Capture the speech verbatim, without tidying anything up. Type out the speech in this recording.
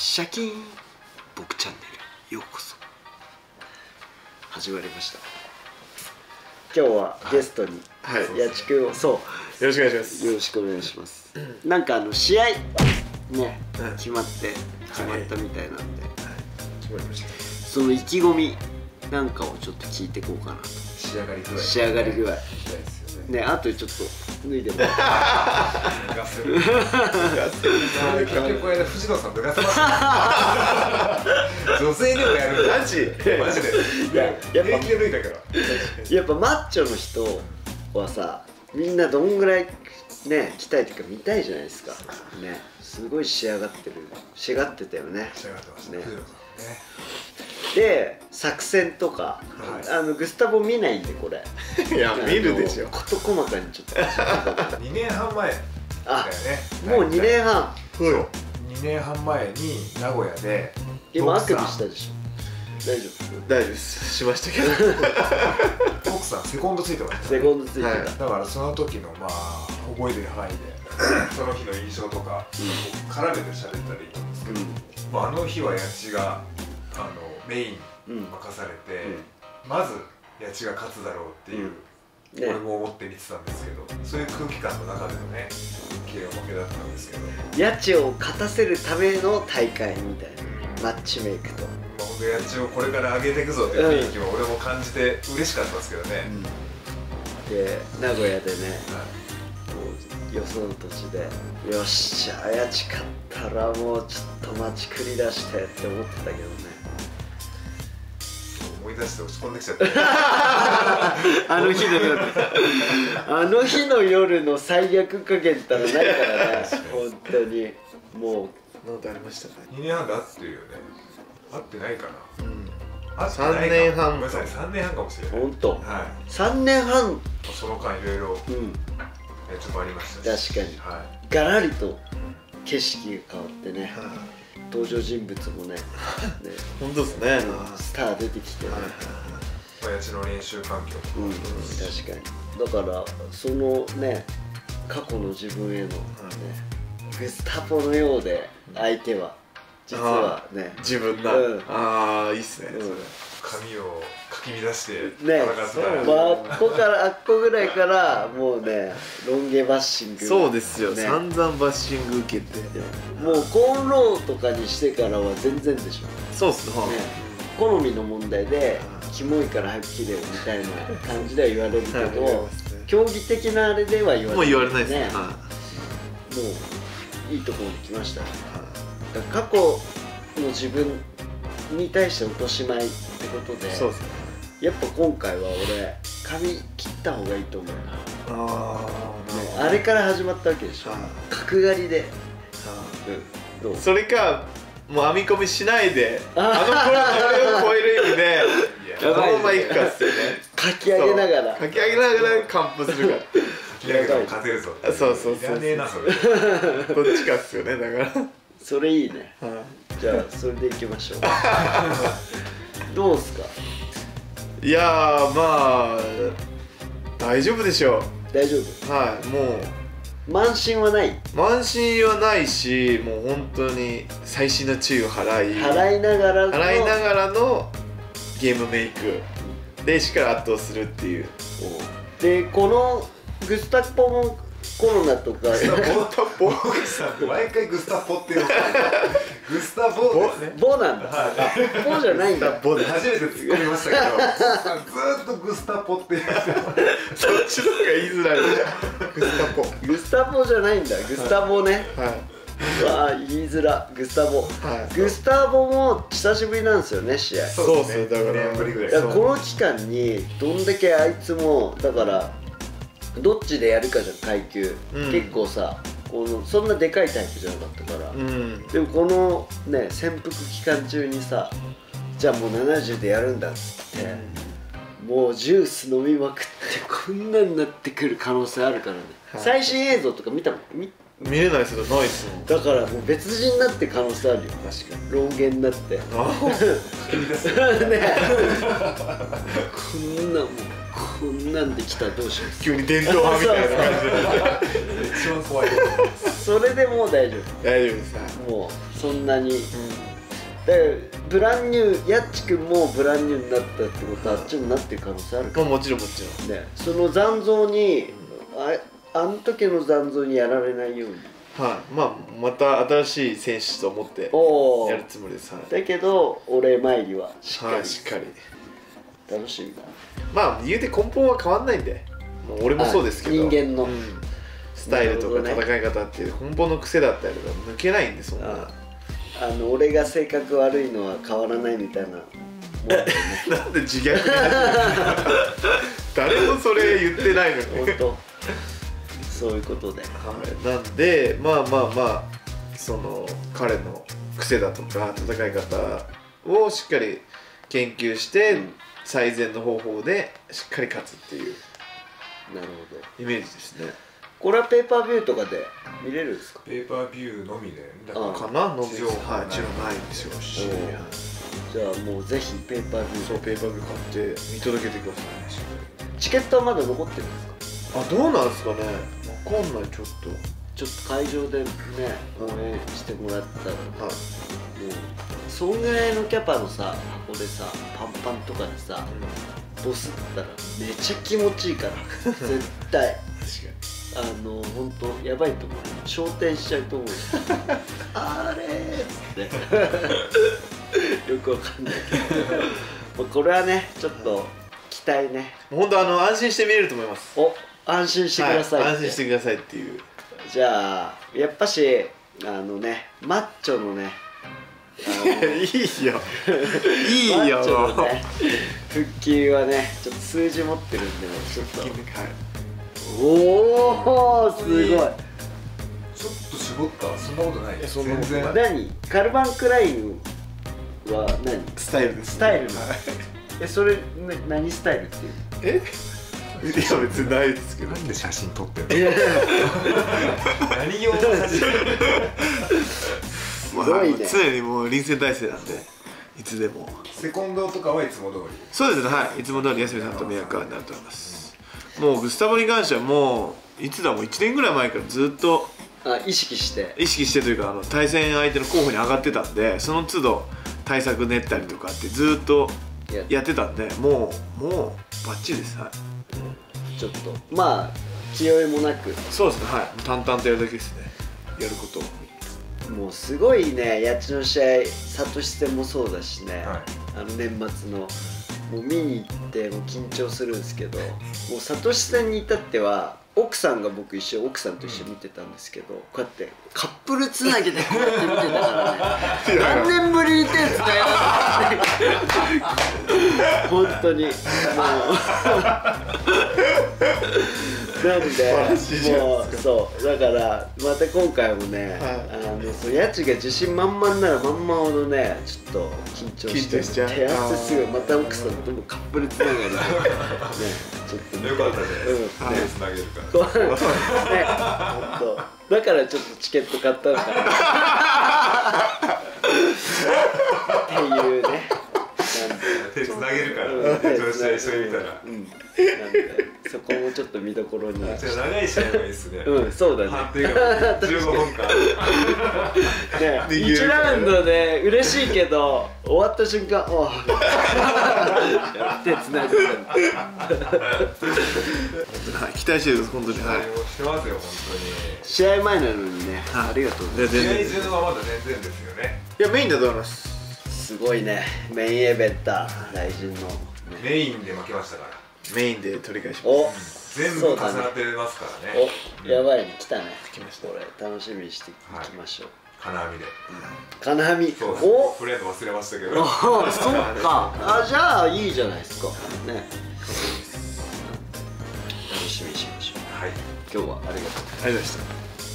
シャキーン僕チャンネルようこそ始まりました。今日はゲストにやちくんを、そうよろしくお願いします。よろしくお願いします。なんかあの試合ね決まって決まったみたいなんで、決まりました。その意気込みなんかをちょっと聞いていこうかな。仕上がり具合仕上がり具合ね、あとちょっと脱いでもらってガスるガスる結局この間藤野さんとガスました女性でもやるマジマジで平気で脱いだから。やっぱマッチョの人はさ、みんなどんぐらいね鍛えてるか見たいじゃないですかね。すごい仕上がってる仕上がってたよね。仕上がってましたね。で、作戦とか、あのグスタボ見ないんでこれ。いや見るでしょ。事細かにちょっと。にねんはんまえだよね。もうにねんはん。そう。にねんはんまえに名古屋で。今あくびしたでしょ。大丈夫。大丈夫です。しましたけど。奥さんセコンドついてました。セコンドついてた。だからその時のまあ覚えてる範囲で、その日の印象とか絡めて喋ったらいいと思うんですけど、あの日はやちがあのメイン任されて、まずやちが勝つだろうっていう俺も思って見てたんですけど、そういう空気感の中でのね気が負けだったんですけど、やちを勝たせるための大会みたいなマッチメイクと、僕やちをこれから上げていくぞっていう雰囲気を俺も感じて嬉しかったんですけどね。で名古屋でねよその土地でよっしゃやち勝ったらもうちょっと待ち繰り出してって思ってたけどね、思い出して落ち込んできちゃったあの日の夜あの日の夜の最悪加減ったらないからね本当にもう何とありましたか。にねんはんが合ってるよね。合ってないかな、うん、さんねんはん、ごめんなさいさんねんはんかもしれない。本当、はい、さんねんはんその間いろいろちょっとありましたし、確かに、はい、ガラリと景色が変わってね、うん登場人物もね、本当ですね。スター出てきてね。やちの練習環境。うん、確かに。だからそのね、過去の自分へのね、グスタボのようで相手は実はね、自分だ。ああいいっすね。髪をかき乱してね、あっこからあっこぐらいからもうねロン毛バッシング、そうですよ、散々バッシング受けて、もうコンローとかにしてからは全然でしょ。そうっすね。好みの問題でキモいから早く切れよみたいな感じでは言われるけど、競技的なあれでは言われない。もう言われないですね。もういいところに来ました。過去の自分に対して落とし前ってことで、そうですね、やっぱ今回は俺髪切った方がいいと思うな。ああ、あれから始まったわけでしょ。角刈りで、それかもう編み込みしないであの頃の俺を超える意味でこのままいくかっすよね。かき上げながらかき上げながら完封するからいやいや勝てるぞ、そうそうそう、いらねえなそれ、どっちかっすよね。だからそれいいね。じゃあそれでいきましょうどうですか。いやーまあ大丈夫でしょう。大丈夫、はい。もう慢心はない、慢心はないし、もう本当に細心の注意を払い払いながらの払いながらのゲームメイクでしっかり圧倒するっていう。でこのグスタボもコロナとか、グスタボー毎回グスタボっていうの、グスタボーボなんだ、ボじゃないんだ、初めて突っ込みましたけどずっとグスタボって言ってそっちの方が言いづらい。グスタボグスタボじゃないんだ、グスタボね。あ、言いづら、グスタボグスタボも久しぶりなんですよね、試合。そうですね、だからこの期間にどんだけあいつもだからどっちでやるかじゃん、階級、うん、結構さこのそんなでかいタイプじゃなかったから、うん、でもこのね潜伏期間中にさ、じゃあもうななじゅうでやるんだっつって、うん、もうジュース飲みまくってこんなになってくる可能性あるからね、はい、最新映像とか見たもん、見見れないですよ、ないっすもん。だからもう別人になって可能性あるよ。確かに老眼になってあこんなもんこんなんで来たらどうします。急に電動派みたいな感じで一番怖いそれでもう大丈夫大丈夫です。もうそんなに、うん、だからブランニュー、やっちくんもブランニューになったってことは、うん、あっちもなってる可能性あるから、まあ、もちろんもちろんね。その残像に、うん、あ, あの時の残像にやられないように、はい、まあまた新しい選手と思ってやるつもりです、はい、だけど俺参りはしっかり、はい、しっかり楽しみだ。まあ言うて根本は変わんないんで、もう俺もそうですけど、人間の、うん、スタイルとか戦い方っていう根本の癖だったりとか抜けないんで、そんな、ああ、あの俺が性格悪いのは変わらないみたいな、なんで自虐に誰もそれ言ってないのに本当そういうことで、はい、なんでまあまあまあその彼の癖だとか戦い方をしっかり研究して、うん、最善の方法でしっかり勝つっていう、なるほど、イメージですね。これはペーパービューとかで見れるんですか？ペーパービューのみで、だからかな、のみで、はい、もちろんないんですよ。じゃあもうぜひペーパービュー、そうペーパービュー買って見届けてください。チケットはまだ残ってるんですか？あ、どうなんですかね。わかんない、ちょっと。ちょっと会場でね、応援してもらったら、はい、そんぐらいのキャパのさ、箱でさ、パンパンとかでさ、ボスったらめちゃ気持ちいいから絶対。確かに、あの本当やばいと思う、昇天しちゃうと思うあれーっつってよくわかんないけどこれはねちょっと期待ね。本当あの安心して見れると思います。お、安心してください、はい、安心してくださいっていう。じゃあやっぱしあのね、マッチョのねいいよいいよ、ね、腹筋はねちょっと数字持ってるんで、ちょっと、はい、おおすごい、ちょっと絞った。そんなことない、そんなことない。何カルバンクラインは何スタイルです、ね、スタイル、えそれ何スタイルっていう、えいや別にないですけど、なんで写真撮ってるの何用の写真常にもう臨戦態勢なんで、いつでもセコンドとかはいつも通り、そうですね、はい、いつも通り安見さんと宮川になっております。もうグスタボに関してはもういつだ、もういちねんぐらい前からずっと意識して意識してというか、あの対戦相手の候補に上がってたんで、その都度対策練ったりとかってずっとやってたんで、もうもうバッチリです。はい、ちょっとまあ気負いもなく、そうですね、はい、淡々とやるだけですね、やることを。もうすごいね、八千の試合、サトシ戦もそうだしね、はい、あの年末のもう見に行ってもう緊張するんですけど、もうサトシ戦に至っては奥さんが、僕一緒、奥さんと一緒に見てたんですけど、こうやってカップルつなぎでこうやって見てたからね何年ぶりに手伝います本当にもうなんでもうそうだから、また今回もね、あのそうやちが自信満々ならまんまほどね、ちょっと緊張して手汗すぐ、また奥さんともカップルつながりでね、ちょっとよかったね、うんね、つなげるからね、本当だからちょっとチケット買ったのかなっていうね、手つなげるから手調子で一緒に見たら、なんでそこもちょっと見どころになって、長い試合がいいですね。うん、そうだね、じゅうごふんかんいちラウンドで嬉しいけど終わった瞬間おー手つないで期待してるんです、本当に。はい、してますよ、本当に試合前なのにね、ありがとうございます。試合中はまだ全然ですよね。いやメインだと思います。すごいね、メインエベンター大臣のメインで負けましたから、メインで取り返します。全部重なってますからね。お、やばいね、来たね。来ました。これ楽しみにしていきましょう。金網で。金網。お、フレーズ忘れましたけど。あ、そっか。あ、じゃあいいじゃないですか。ね。楽しみにしましょう。はい。今日はありがとうございました。